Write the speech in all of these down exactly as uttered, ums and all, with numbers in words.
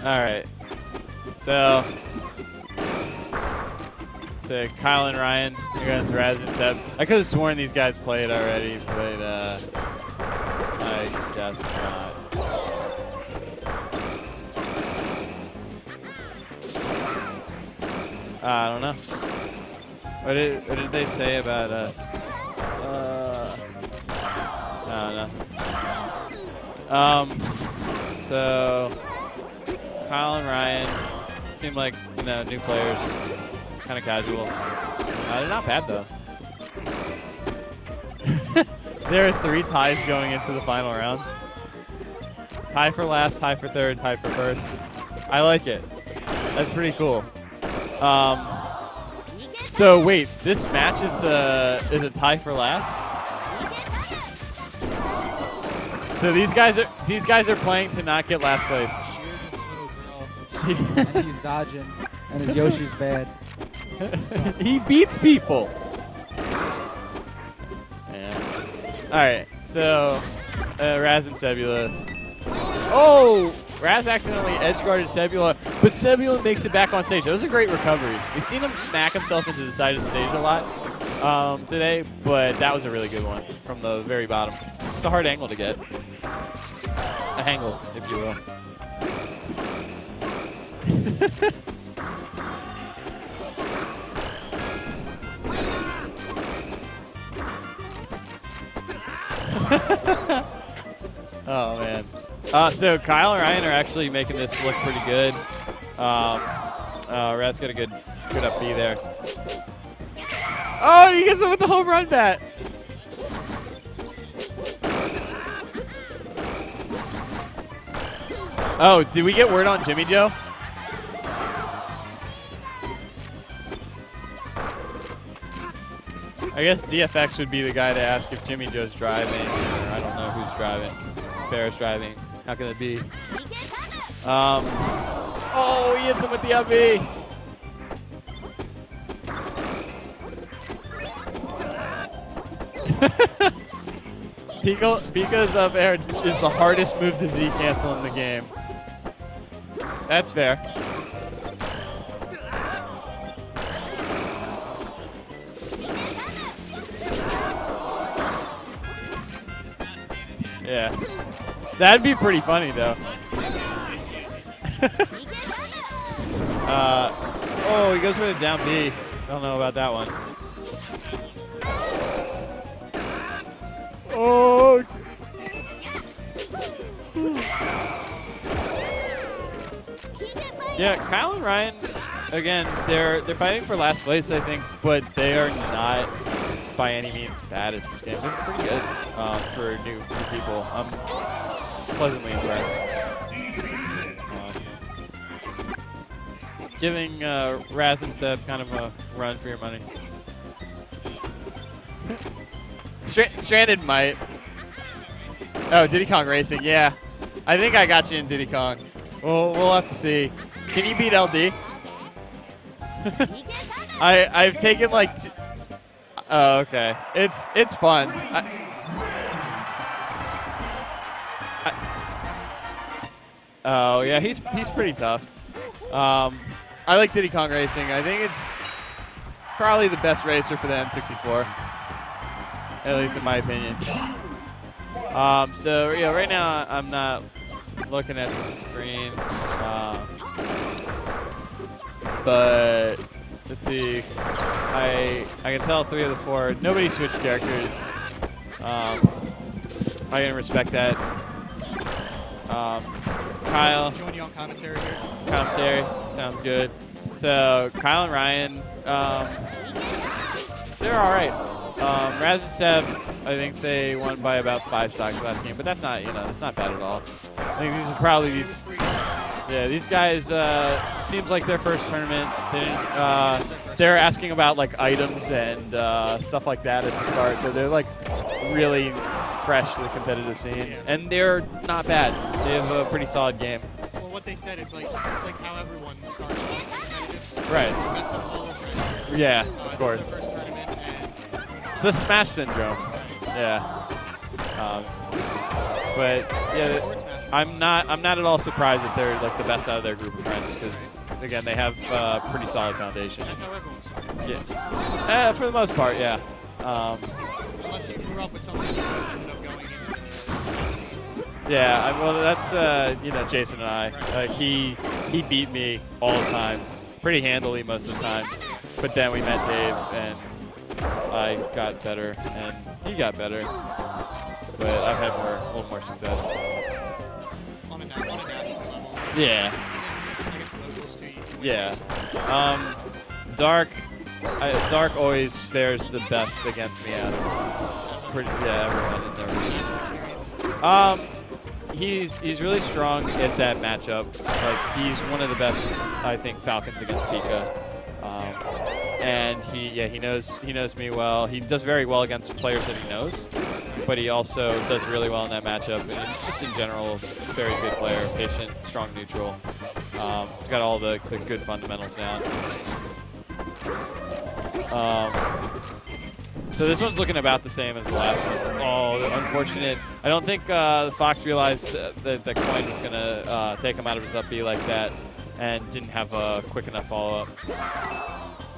Alright. So, so Kyle and Ryan against Razitsev. I could have sworn these guys played already, but uh, I guess not. Uh, I don't know. What did, what did they say about us? Uh, I don't know. Um, so, Kyle and Ryan seem like, you know, new players. Kind of casual. Uh, they're not bad, though. There are three ties going into the final round. Tie for last, tie for third, tie for first. I like it. That's pretty cool. Um, so wait, this match is a is a tie for last. So these guys are these guys are playing to not get last place. She is this little girl, and he's dodging, and his Yoshi's bad. He beats people. Yeah. All right, so uh, Raz and Sebulba. Oh. Raz accidentally edge-guarded Sebulba, but Sebulba makes it back on stage. That was a great recovery. We've seen him smack himself into the side of the stage a lot um, today, but that was a really good one from the very bottom. It's a hard angle to get. A hangle, if you will. Oh, man. Uh, so Kyle and Ryan are actually making this look pretty good. Um, uh, Raz got a good, good up B there. Oh, he gets it with the home run bat. Oh, did we get word on Jimmy Joe? I guess D F X would be the guy to ask if Jimmy Joe's driving, or I don't know who's driving. Ferris driving. How can it be? Um, oh, he hits him with the up B. Pico, Pico's up air is the hardest move to Z cancel in the game. That's fair. Yeah. That'd be pretty funny, though. uh, oh, he goes for the down B. I don't know about that one. Oh. Yeah, Kyle and Ryan, again, they're they're fighting for last place, I think, but they are not by any means bad at this game. They're pretty good um, for new, new people. I'm pleasantly impressed. Um, giving uh, Raz and Seb kind of a run for your money. Stra Stranded might. Oh, Diddy Kong Racing. Yeah, I think I got you in Diddy Kong. We'll, we'll have to see. Can you beat L D? I I've taken like. T Oh, okay. It's it's fun. I, I, oh yeah, he's he's pretty tough. Um, I like Diddy Kong Racing. I think it's probably the best racer for the N sixty-four, at least in my opinion. Um, so yeah, right now I'm not looking at the screen, um, but. Let's see, I I can tell three of the four. Nobody switched characters. Um, I can respect that. Um, Kyle. Join you on commentary here. Commentary, sounds good. So Kyle and Ryan, um, they're all right. Um, Raz and Seb, I think they won by about five stocks last game, but that's not, you know, that's not bad at all. I think these are probably these. Yeah, these guys, uh, seems like their first tournament. They didn't, uh, they're asking about like items and uh, stuff like that at the start, so they're like really fresh to the competitive scene, and they're not bad. They have a pretty solid game. Well, what they said is like, it's like how everyone starts. Right. Yeah, uh, of course. It's the Smash syndrome. Yeah. Um, But yeah, I'm not I'm not at all surprised that they're like the best out of their group of friends because again they have a uh, pretty solid foundation. That's how everyone starts. Yeah, eh, for the most part, yeah. Um, Unless you grew up with somebody who ended up going in. Yeah, I, well that's uh, you know Jason and I. Like uh, he he beat me all the time, pretty handily most of the time. But then we met Dave and I got better and he got better. But I've had more, a little more success. On a national level. Yeah. I guess locals too. Yeah. Um, Dark, I, Dark always fares the best against me out of pretty, yeah, everyone in their Um, he's he's really strong at that matchup. Like he's one of the best, I think, Falcons against Pika. Um, and he, yeah, he knows he knows me well. He does very well against players that he knows. But he also does really well in that matchup, and he's just in general very good player, patient, strong neutral. Um, he's got all the, the good fundamentals down. Um, so this one's looking about the same as the last one. Oh, the unfortunate. I don't think uh, Fox realized that the coin was gonna uh, take him out of his up B like that, and didn't have a quick enough follow-up.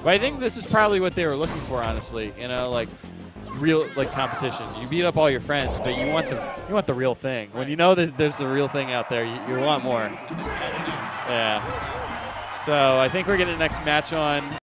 But I think this is probably what they were looking for, honestly. You know, like. Real like competition. You beat up all your friends, but you want the you want the real thing. When you know that there's a real thing out there, you, you want more. Yeah. So I think we're getting the next match on.